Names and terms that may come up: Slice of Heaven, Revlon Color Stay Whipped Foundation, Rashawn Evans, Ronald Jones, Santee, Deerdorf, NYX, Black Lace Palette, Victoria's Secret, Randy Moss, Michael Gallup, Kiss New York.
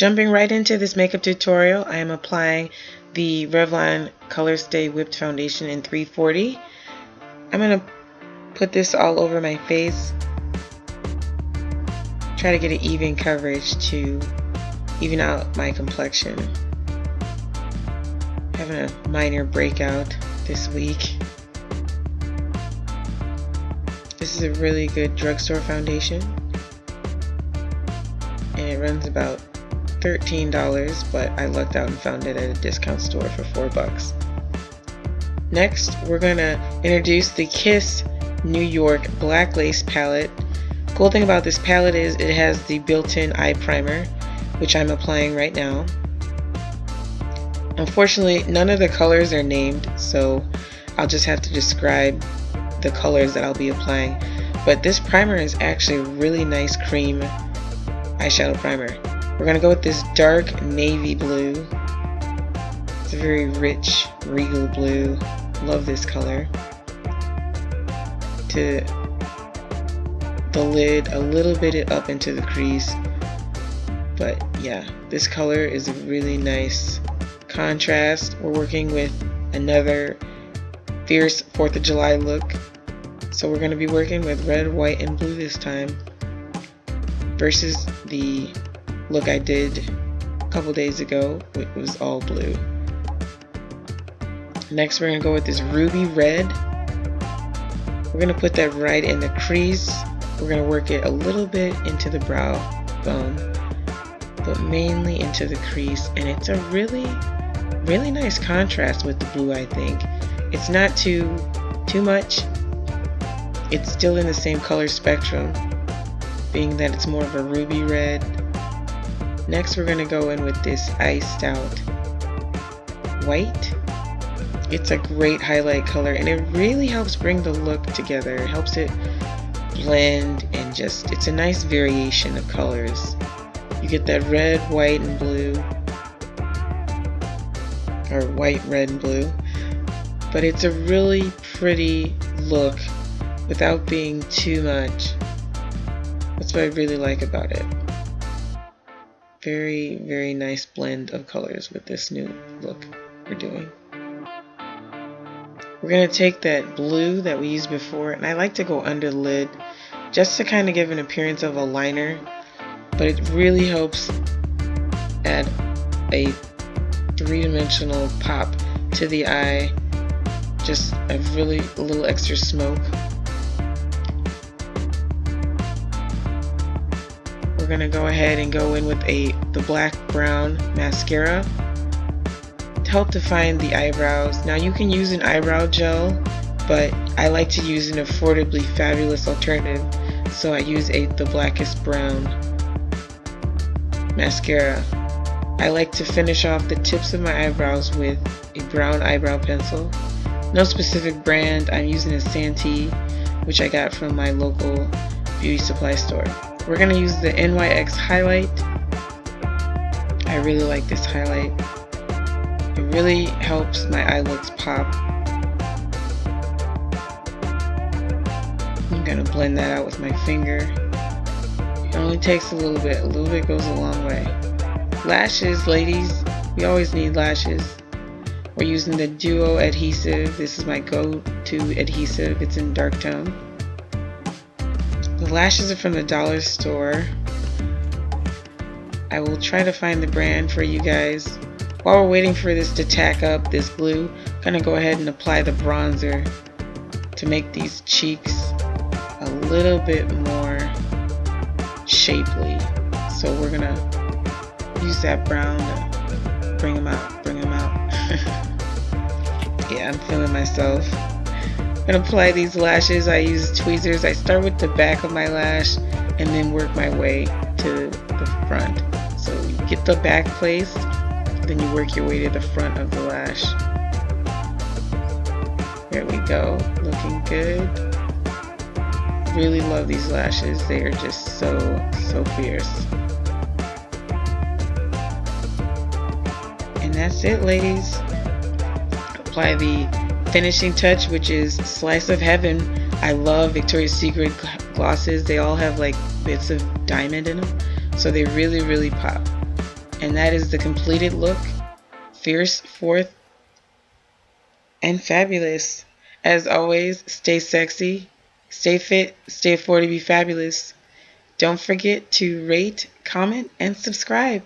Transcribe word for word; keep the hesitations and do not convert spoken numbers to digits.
Jumping right into this makeup tutorial, I am applying the Revlon Color Stay Whipped Foundation in three forty. I'm going to put this all over my face. Try to get an even coverage to even out my complexion. Having a minor breakout this week. This is a really good drugstore foundation. And it runs about thirteen dollars, but I lucked out and found it at a discount store for four bucks. Next, we're going to introduce the Kiss New York Black Lace Palette. Cool thing about this palette is it has the built-in eye primer, which I'm applying right now. Unfortunately, none of the colors are named, so I'll just have to describe the colors that I'll be applying. But this primer is actually a really nice cream eyeshadow primer. We're going to go with this dark navy blue. It's a very rich, regal blue. Love this color. To the lid, a little bit up into the crease. But yeah, this color is a really nice contrast. We're working with another fierce fourth of July look. So we're going to be working with red, white, and blue this time versus the look I did a couple days ago, which was all blue. Next, we're going to go with this ruby red. We're going to put that right in the crease. We're going to work it a little bit into the brow bone, but mainly into the crease. And it's a really, really nice contrast with the blue, I think. It's not too, too much. It's still in the same color spectrum, being that it's more of a ruby red. Next, we're going to go in with this iced out white. It's a great highlight color, and it really helps bring the look together. It helps it blend, and just, it's a nice variation of colors. You get that red, white, and blue, or white, red, and blue. But it's a really pretty look without being too much. That's what I really like about it. Very, very nice blend of colors with this new look we're doing. We're going to take that blue that we used before, and I like to go under the lid just to kind of give an appearance of a liner, but it really helps add a three-dimensional pop to the eye, just a really a little extra smoke. We're going to go ahead and go in with a the black brown mascara to help define the eyebrows. Now you can use an eyebrow gel, but I like to use an affordably fabulous alternative, so I use a the blackest brown mascara. I like to finish off the tips of my eyebrows with a brown eyebrow pencil. No specific brand, I'm using a Santee, which I got from my local beauty supply store. We're going to use the N Y X highlight. I really like this highlight. It really helps my eye looks pop. I'm going to blend that out with my finger. It only takes a little bit. A little bit goes a long way. Lashes, ladies. We always need lashes. We're using the Duo adhesive. This is my go-to adhesive. It's in dark tone. The lashes are from the dollar store. I will try to find the brand for you guys. While we're waiting for this to tack up, this glue, I'm going to go ahead and apply the bronzer to make these cheeks a little bit more shapely. So we're going to use that brown to bring them out, bring them out. Yeah, I'm feeling myself. I'm going to apply these lashes. I use tweezers. I start with the back of my lash and then work my way to the front. So you get the back placed, then you work your way to the front of the lash. There we go. Looking good. Really love these lashes. They are just so, so fierce. And that's it, ladies. Apply the finishing touch, which is Slice of Heaven. I love Victoria's Secret glosses. They all have like bits of diamond in them, so they really, really pop. And that is the completed look, fierce, forth, and fabulous. As always, stay sexy, stay fit, stay afford to be fabulous. Don't forget to rate, comment, and subscribe.